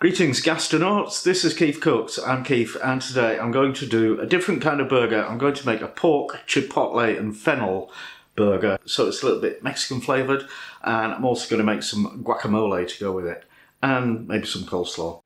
Greetings gastronauts, this is Keef Cooks, I'm Keef, and today I'm going to do a different kind of burger. I'm going to make a pork chipotle and fennel burger, so it's a little bit Mexican flavoured, and I'm also going to make some guacamole to go with it, and maybe some coleslaw.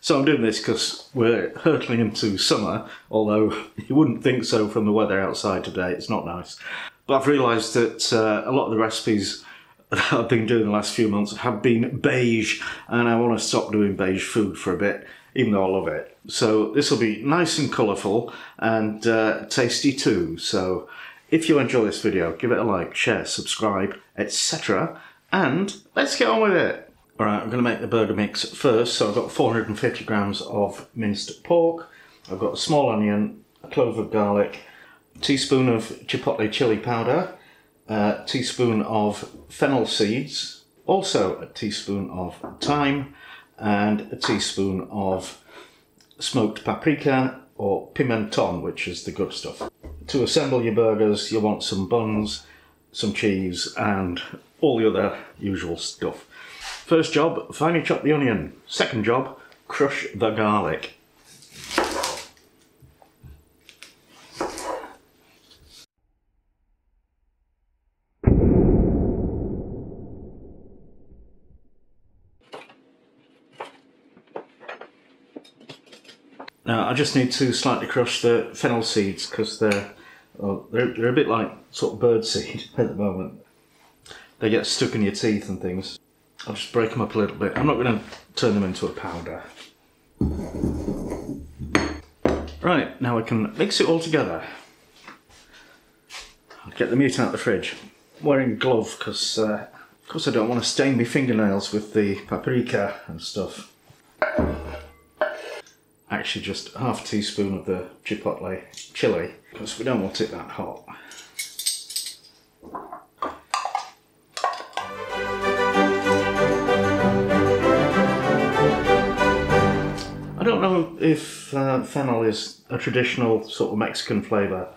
So I'm doing this because we're hurtling into summer, although you wouldn't think so from the weather outside today, it's not nice. But I've realised that a lot of the recipes that I've been doing the last few months have been beige, and I want to stop doing beige food for a bit, even though I love it. So this will be nice and colourful and tasty too. So if you enjoy this video, give it a like, share, subscribe, etc. And let's get on with it. All right, I'm going to make the burger mix first. So I've got 450 grams of minced pork. I've got a small onion, a clove of garlic, teaspoon of chipotle chili powder, a teaspoon of fennel seeds, also a teaspoon of thyme, and a teaspoon of smoked paprika or pimenton, which is the good stuff. To assemble your burgers, you'll want some buns, some cheese, and all the other usual stuff. First job, finely chop the onion. Second job, crush the garlic. Now I just need to slightly crush the fennel seeds because they're a bit like sort of bird seed at the moment. They get stuck in your teeth and things. I'll just break them up a little bit. I'm not going to turn them into a powder. Right, now I can mix it all together. I'll get the meat out of the fridge. I'm wearing a glove because of course I don't want to stain my fingernails with the paprika and stuff. Actually just half a teaspoon of the chipotle chili because we don't want it that hot. I don't know if fennel is a traditional sort of Mexican flavour,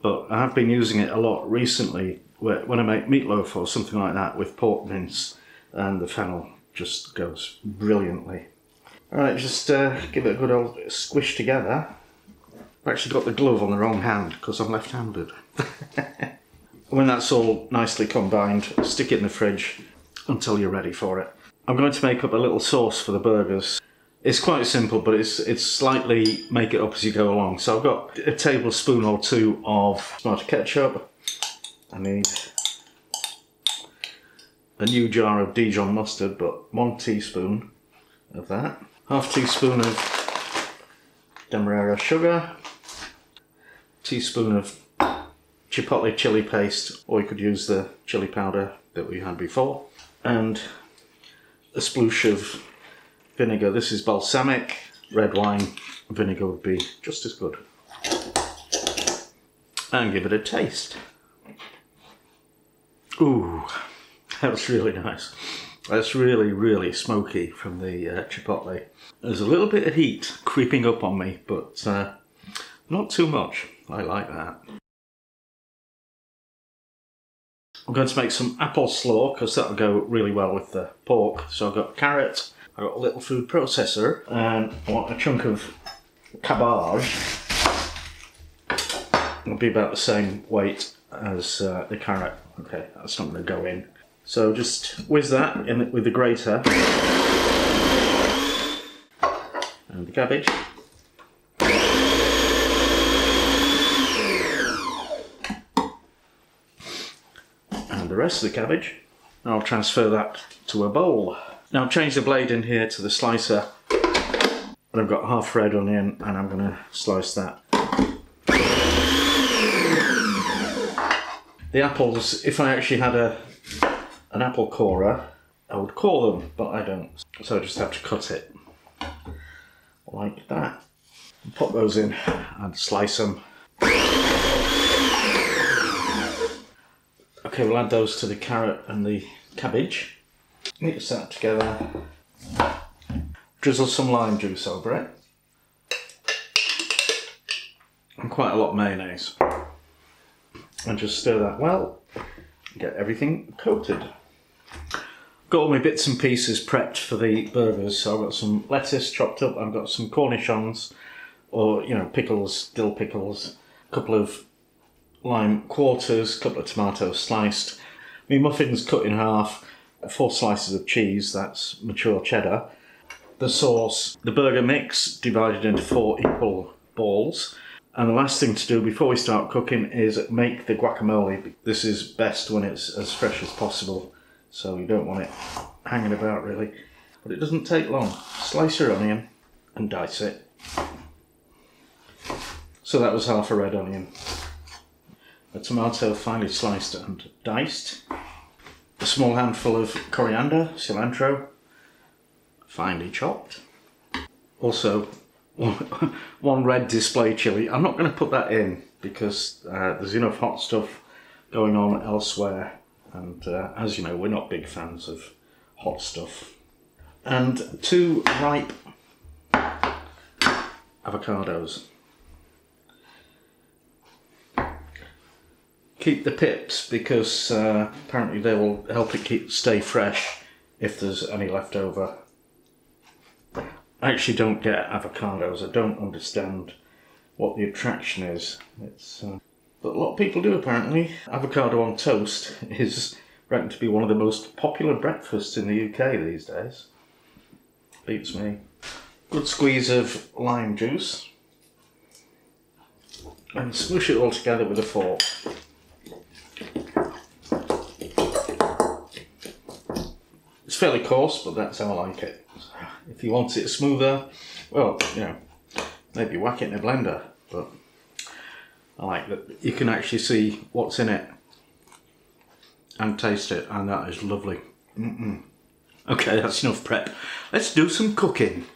but I have been using it a lot recently when I make meatloaf or something like that with pork mince, and the fennel just goes brilliantly. Alright, just give it a good old squish together. I've actually got the glove on the wrong hand because I'm left-handed. When that's all nicely combined, stick it in the fridge until you're ready for it. I'm going to make up a little sauce for the burgers. It's quite simple, but it's slightly make it up as you go along. So I've got a tablespoon or two of tomato ketchup. I need a new jar of Dijon mustard, but 1 teaspoon of that. Half teaspoon of demerara sugar, teaspoon of chipotle chili paste, or you could use the chili powder that we had before, and a sploosh of vinegar. This is balsamic, red wine vinegar would be just as good. And give it a taste. Ooh, that was really nice. That's really, really smoky from the chipotle. There's a little bit of heat creeping up on me, but not too much. I like that. I'm going to make some apple slaw because that'll go really well with the pork. So I've got carrot, I've got a little food processor, and I want a chunk of cabbage. It'll be about the same weight as the carrot. Okay, that's not going to go in. So just whiz that in with the grater and the cabbage. And the rest of the cabbage. And I'll transfer that to a bowl. Now I'll change the blade in here to the slicer. And I've got half red onion and I'm going to slice that. The apples, if I actually had an apple corer, I would call them, but I don't. So I just have to cut it like that. Pop those in and slice them. Okay, we'll add those to the carrot and the cabbage. Mix that together. Drizzle some lime juice over it. And quite a lot of mayonnaise. And just stir that well. get everything coated. Got all my bits and pieces prepped for the burgers, so I've got some lettuce chopped up, I've got some cornichons, or you know, pickles, dill pickles, a couple of lime quarters, a couple of tomatoes sliced, my muffins cut in half, 4 slices of cheese, that's mature cheddar, the sauce, the burger mix divided into 4 equal balls, and the last thing to do before we start cooking is make the guacamole. This is best when it's as fresh as possible, so you don't want it hanging about really. But it doesn't take long. Slice your onion and dice it. So that was half a red onion. A tomato finely sliced and diced. A small handful of coriander, cilantro, finely chopped. Also, one red display chilli. I'm not going to put that in because there's enough hot stuff going on elsewhere. And as you know, we're not big fans of hot stuff. And 2 ripe avocados. Keep the pips because apparently they will help it stay fresh if there's any left over. I actually don't get avocados. I don't understand what the attraction is. It's but a lot of people do apparently. Avocado on toast is reckoned to be one of the most popular breakfasts in the UK these days. Beats me. Good squeeze of lime juice. And smoosh it all together with a fork. It's fairly coarse, but that's how I like it. If you want it smoother, well, you know, maybe whack it in a blender, but I like that you can actually see what's in it and taste it, and that is lovely. Okay, that's enough prep. Let's do some cooking.